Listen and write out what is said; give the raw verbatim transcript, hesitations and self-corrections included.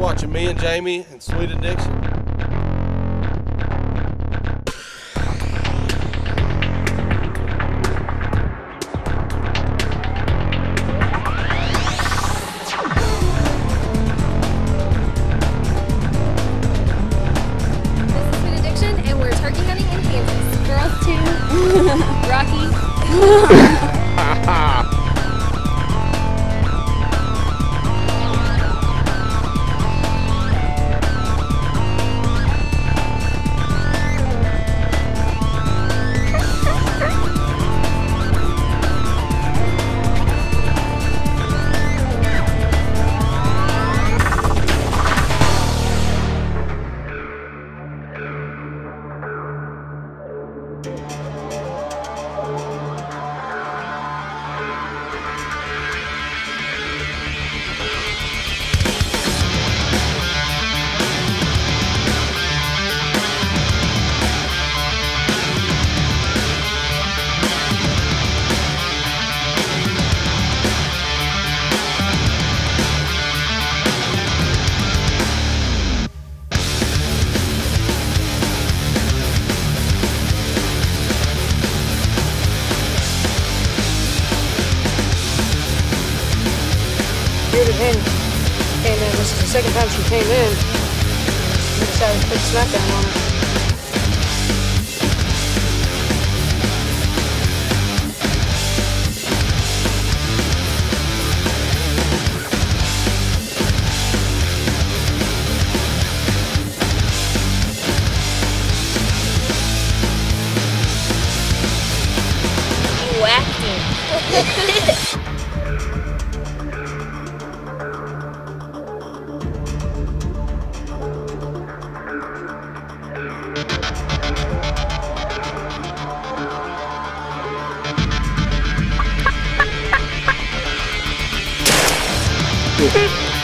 watching me and Jamie and Sweet Addiction. Rocky. In, and it was the second time she came in, we decided to put the smackdown on her. You whacked him. Beep.